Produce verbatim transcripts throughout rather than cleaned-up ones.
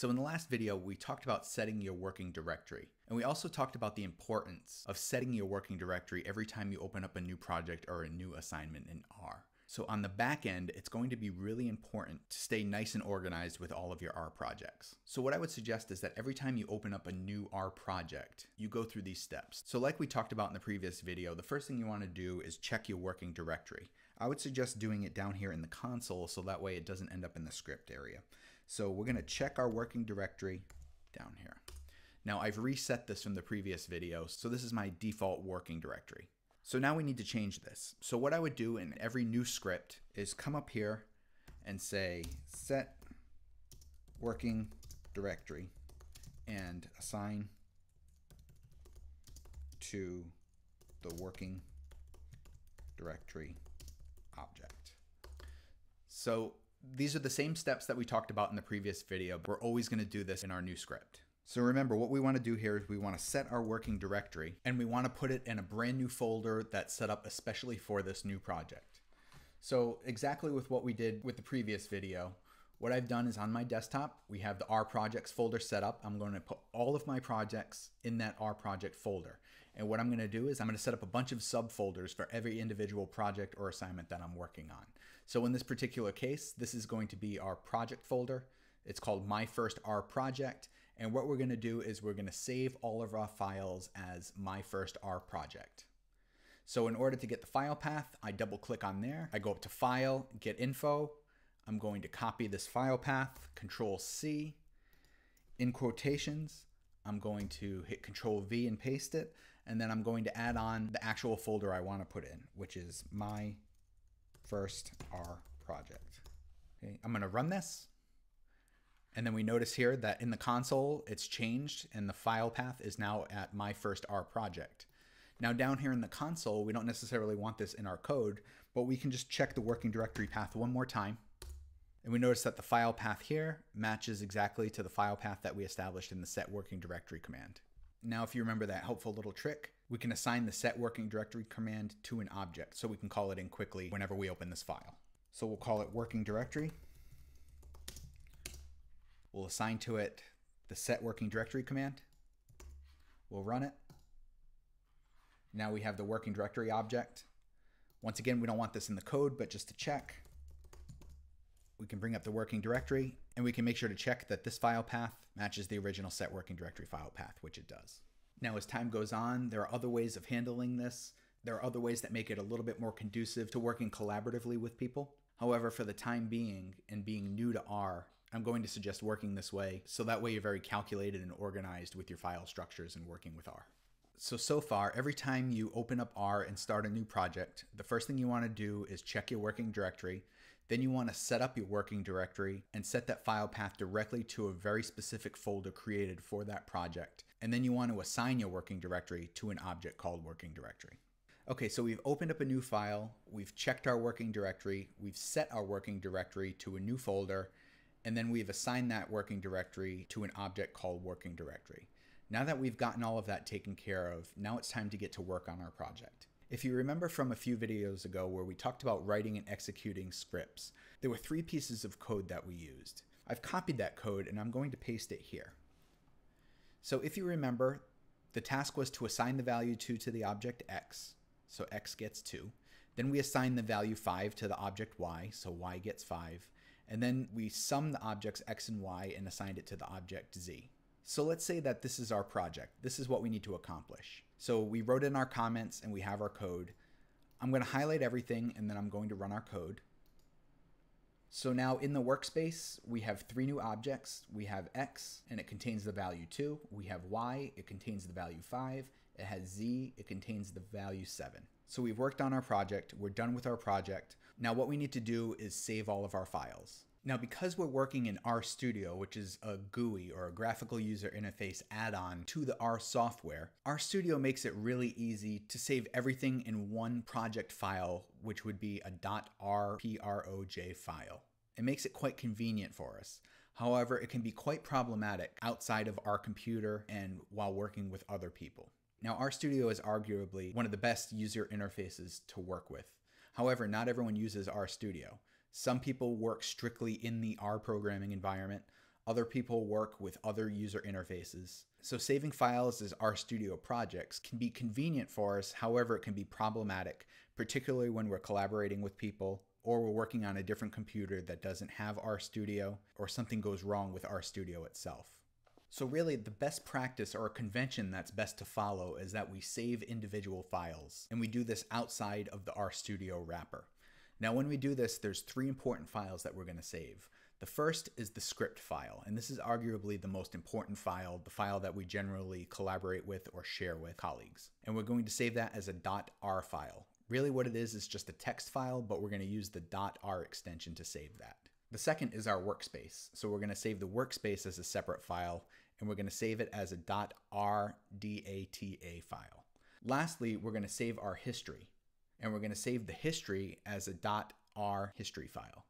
So in the last video, we talked about setting your working directory, and we also talked about the importance of setting your working directory every time you open up a new project or a new assignment in R. So on the back end, it's going to be really important to stay nice and organized with all of your R projects. So what I would suggest is that every time you open up a new R project, you go through these steps. So like we talked about in the previous video, the first thing you want to do is check your working directory. I would suggest doing it down here in the console so that way it doesn't end up in the script area. So we're going to check our working directory down here. Now I've reset this from the previous video, so this is my default working directory. So now we need to change this. So what I would do in every new script is come up here and say set working directory and assign to the working directory object. So these are the same steps that we talked about in the previous video, but we're always going to do this in our new script. So remember, what we want to do here is we want to set our working directory and we want to put it in a brand new folder that's set up especially for this new project. So exactly with what we did with the previous video, what I've done is on my desktop, we have the R projects folder set up. I'm going to put all of my projects in that R project folder. And what I'm going to do is I'm going to set up a bunch of subfolders for every individual project or assignment that I'm working on. So in this particular case, this is going to be our project folder. It's called My First R Project. And what we're going to do is we're going to save all of our files as My First R Project. So in order to get the file path, I double click on there. I go up to File, Get Info. I'm going to copy this file path, Control C. In quotations, I'm going to hit Control V and paste it. And then I'm going to add on the actual folder I want to put in, which is My First R Project. Okay, I'm going to run this. And then we notice here that in the console, it's changed and the file path is now at My First R Project. Now down here in the console, we don't necessarily want this in our code, but we can just check the working directory path one more time. And we notice that the file path here matches exactly to the file path that we established in the set working directory command. Now, if you remember that helpful little trick, we can assign the set working directory command to an object so we can call it in quickly whenever we open this file. So we'll call it working directory. We'll assign to it the set working directory command. We'll run it. Now we have the working directory object. Once again, we don't want this in the code, but just to check, we can bring up the working directory and we can make sure to check that this file path matches the original set working directory file path, which it does. Now, as time goes on, there are other ways of handling this. There are other ways that make it a little bit more conducive to working collaboratively with people. However, for the time being and being new to R, I'm going to suggest working this way, so that way you're very calculated and organized with your file structures and working with R. So, so far, every time you open up R and start a new project, the first thing you want to do is check your working directory. Then you want to set up your working directory and set that file path directly to a very specific folder created for that project. And then you want to assign your working directory to an object called working directory. Okay, so we've opened up a new file, we've checked our working directory, we've set our working directory to a new folder, and then we've assigned that working directory to an object called working directory. Now that we've gotten all of that taken care of, now it's time to get to work on our project. If you remember from a few videos ago where we talked about writing and executing scripts, there were three pieces of code that we used. I've copied that code and I'm going to paste it here. So if you remember, the task was to assign the value two to the object X, so X gets two. Then we assign the value five to the object Y, so Y gets five. And then we sum the objects X and Y and assigned it to the object Z. So let's say that this is our project. This is what we need to accomplish. So we wrote in our comments and we have our code. I'm going to highlight everything and then I'm going to run our code. So now in the workspace, we have three new objects. We have X and it contains the value two. We have Y, it contains the value five. It has Z, it contains the value seven. So we've worked on our project, we're done with our project. Now what we need to do is save all of our files. Now because we're working in RStudio, which is a G U I or a graphical user interface add-on to the R software, RStudio makes it really easy to save everything in one project file, which would be a .rproj file. It makes it quite convenient for us. However, it can be quite problematic outside of our computer and while working with other people. Now, RStudio is arguably one of the best user interfaces to work with. However, not everyone uses RStudio. Some people work strictly in the R programming environment. Other people work with other user interfaces. So saving files as RStudio projects can be convenient for us, however it can be problematic, particularly when we're collaborating with people or we're working on a different computer that doesn't have RStudio or something goes wrong with RStudio itself. So really the best practice or a convention that's best to follow is that we save individual files, and we do this outside of the RStudio wrapper. Now when we do this, there's three important files that we're going to save. The first is the script file, and this is arguably the most important file, the file that we generally collaborate with or share with colleagues. And we're going to save that as a .r file. Really what it is is just a text file, but we're going to use the .r extension to save that. The second is our workspace. So we're going to save the workspace as a separate file, and we're going to save it as a .rdata file. Lastly, we're going to save our history. And we're going to save the history as a .r history file.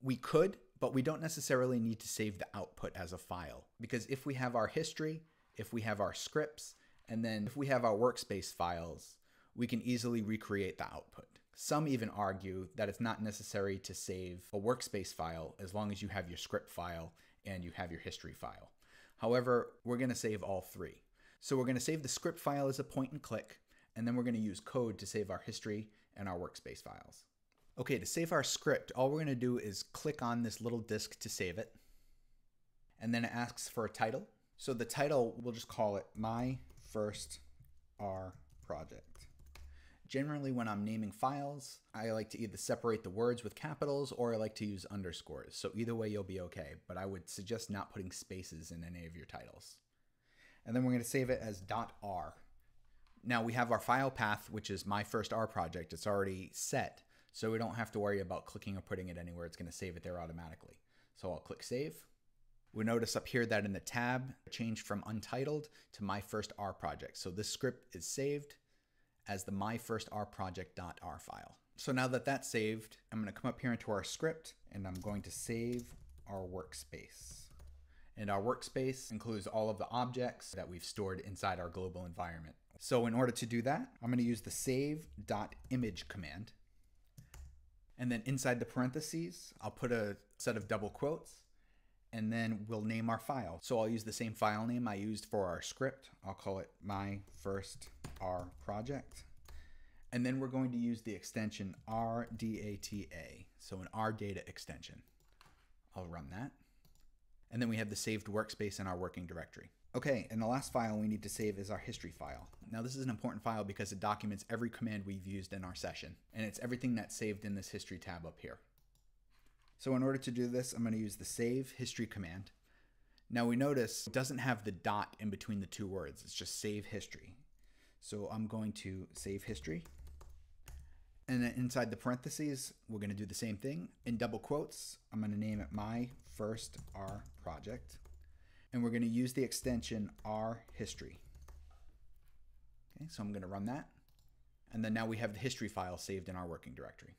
We could, but we don't necessarily need to save the output as a file, because if we have our history, if we have our scripts, and then if we have our workspace files, we can easily recreate the output. Some even argue that it's not necessary to save a workspace file as long as you have your script file and you have your history file. However, we're going to save all three. So we're going to save the script file as a point and click, and then we're going to use code to save our history and our workspace files. Okay, to save our script, all we're going to do is click on this little disk to save it. And then it asks for a title. So the title, we'll just call it My First R Project. Generally, when I'm naming files, I like to either separate the words with capitals or I like to use underscores. So either way, you'll be okay, but I would suggest not putting spaces in any of your titles. And then we're going to save it as .r. Now we have our file path, which is my first R project. It's already set, so we don't have to worry about clicking or putting it anywhere. It's going to save it there automatically. So I'll click save. We notice up here that in the tab, it changed from untitled to my first R project. So this script is saved as the my first R project.r file. So now that that's saved, I'm going to come up here into our script and I'm going to save our workspace. And our workspace includes all of the objects that we've stored inside our global environment. So in order to do that, I'm going to use the save.image command. And then inside the parentheses, I'll put a set of double quotes, and then we'll name our file. So I'll use the same file name I used for our script. I'll call it my first R project. And then we're going to use the extension rdata, so an rdata extension. I'll run that. And then we have the saved workspace in our working directory. Okay, and the last file we need to save is our history file. Now this is an important file because it documents every command we've used in our session, and it's everything that's saved in this history tab up here. So in order to do this, I'm going to use the save history command. Now we notice it doesn't have the dot in between the two words, it's just save history. So I'm going to save history, and then inside the parentheses, we're going to do the same thing. In double quotes, I'm going to name it my first R project. And we're going to use the extension R history. Okay, so I'm going to run that. And then now we have the history file saved in our working directory.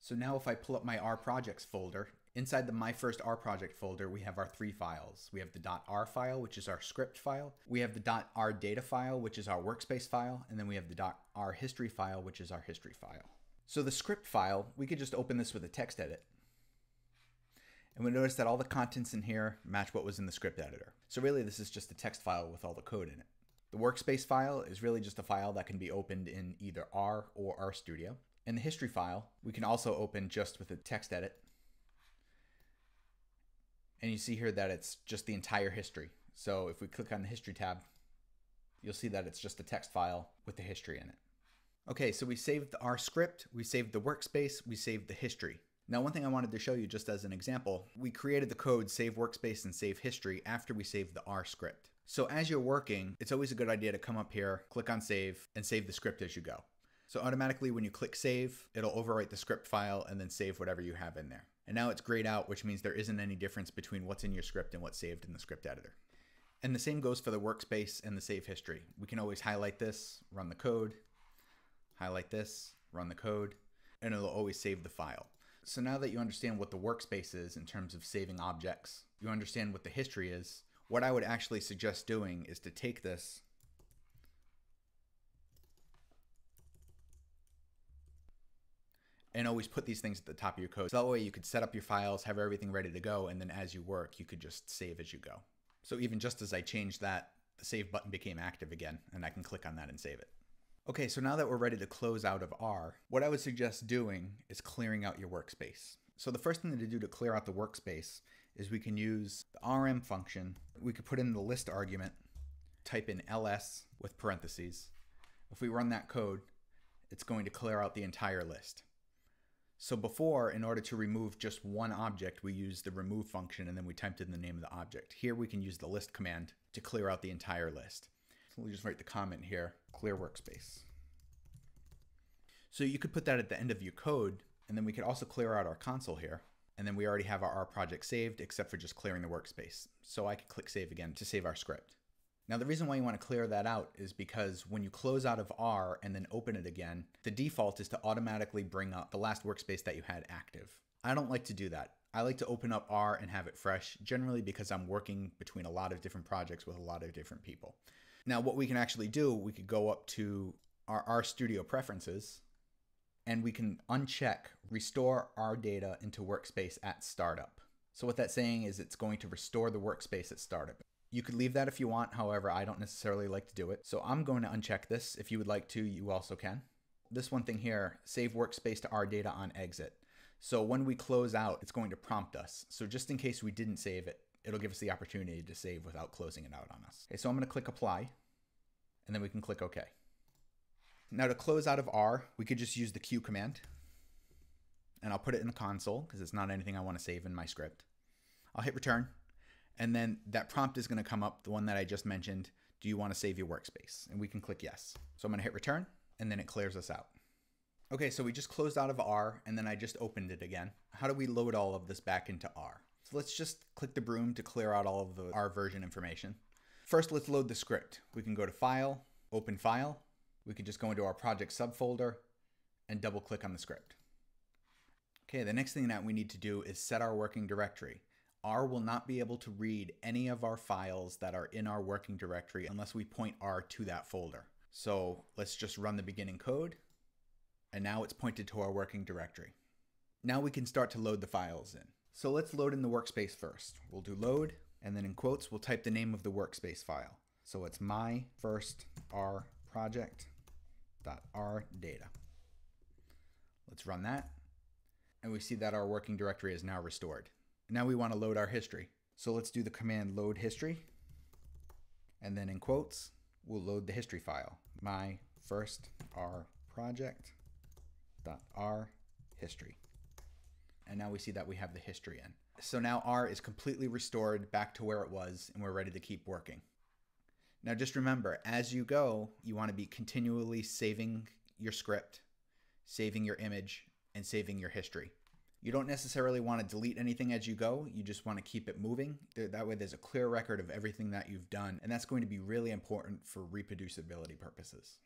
So now if I pull up my R projects folder, inside the my first R project folder, we have our three files. We have the .r file, which is our script file. We have the .rdata file, which is our workspace file. And then we have the .r history file, which is our history file. So the script file, we could just open this with a text edit. And we notice that all the contents in here match what was in the script editor. So really this is just a text file with all the code in it. The workspace file is really just a file that can be opened in either R or RStudio. And the history file, we can also open just with a text edit. And you see here that it's just the entire history. So if we click on the history tab, you'll see that it's just a text file with the history in it. Okay, so we saved our script, we saved the workspace, we saved the history. Now, one thing I wanted to show you just as an example, we created the code save workspace and save history after we saved the R script. So as you're working, it's always a good idea to come up here, click on save, and save the script as you go. So automatically when you click save, it'll overwrite the script file and then save whatever you have in there. And now it's grayed out, which means there isn't any difference between what's in your script and what's saved in the script editor. And the same goes for the workspace and the save history. We can always highlight this, run the code, highlight this, run the code, and it'll always save the file. So now that you understand what the workspace is in terms of saving objects, you understand what the history is, what I would actually suggest doing is to take this and always put these things at the top of your code. So that way you could set up your files, have everything ready to go, and then as you work, you could just save as you go. So even just as I changed that, the save button became active again, and I can click on that and save it. Okay, so now that we're ready to close out of R, what I would suggest doing is clearing out your workspace. So the first thing to do to clear out the workspace is we can use the R M function. We could put in the list argument, type in L S with parentheses. If we run that code, it's going to clear out the entire list. So before, in order to remove just one object, we used the remove function and then we typed in the name of the object. Here we can use the list command to clear out the entire list. So we'll just write the comment here, clear workspace. So you could put that at the end of your code, and then we could also clear out our console here. And then we already have our R project saved, except for just clearing the workspace. So I could click save again to save our script. Now the reason why you want to clear that out is because when you close out of R and then open it again, the default is to automatically bring up the last workspace that you had active. I don't like to do that. I like to open up R and have it fresh, generally because I'm working between a lot of different projects with a lot of different people. Now what we can actually do, we could go up to our RStudio preferences and we can uncheck restore R data into workspace at startup. So what that's saying is it's going to restore the workspace at startup. You could leave that if you want, however, I don't necessarily like to do it. So I'm going to uncheck this. If you would like to, you also can. This one thing here, save workspace to R data on exit. So when we close out, it's going to prompt us. So just in case we didn't save it, it'll give us the opportunity to save without closing it out on us. Okay, so I'm gonna click apply, and then we can click okay. Now to close out of R, we could just use the Q command, and I'll put it in the console because it's not anything I wanna save in my script. I'll hit return. And then that prompt is going to come up, the one that I just mentioned. Do you want to save your workspace? And we can click yes. So I'm going to hit return and then it clears us out. Okay, so we just closed out of R and then I just opened it again. How do we load all of this back into R? So let's just click the broom to clear out all of the R version information. First, let's load the script. We can go to File, Open File. We can just go into our project subfolder and double click on the script. Okay, the next thing that we need to do is set our working directory. R will not be able to read any of our files that are in our working directory unless we point R to that folder. So let's just run the beginning code, and now it's pointed to our working directory. Now we can start to load the files in. So let's load in the workspace first. We'll do load, and then in quotes, we'll type the name of the workspace file. So it's my first R project.rdata. Let's run that, and we see that our working directory is now restored. Now we want to load our history. So let's do the command load history. And then in quotes, we'll load the history file. My first R project dot R history. And now we see that we have the history in. So now R is completely restored back to where it was and we're ready to keep working. Now just remember, as you go, you want to be continually saving your script, saving your image, and saving your history. You don't necessarily want to delete anything as you go. You just want to keep it moving. That way there's a clear record of everything that you've done. And that's going to be really important for reproducibility purposes.